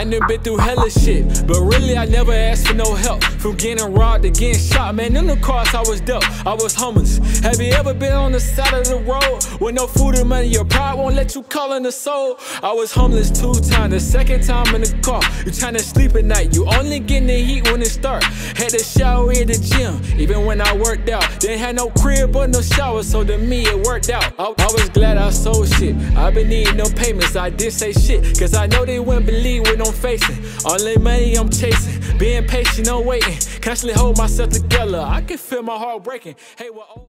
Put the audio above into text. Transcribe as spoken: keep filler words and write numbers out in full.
I done been through hella shit, but really I never asked for no help. From getting robbed to getting shot, man, them the cards I was dealt, I was homeless. Have you ever been on the side of the road with no food or money? Your pride won't let you call in the soul. I was homeless two times, the second time in the car. You tryna sleep at night, you only getting the heat when it start. Had to shower at the gym, even when I worked out. Didn't have no crib or no shower, so to me it worked out. I, I was glad I sold shit. I been needing no payments, I did say shit, cause I know they wouldn't believe what I'm facing. All that money I'm chasing, being patient, no waiting. Constantly hold myself together, I can feel my heart breaking. Hey, well,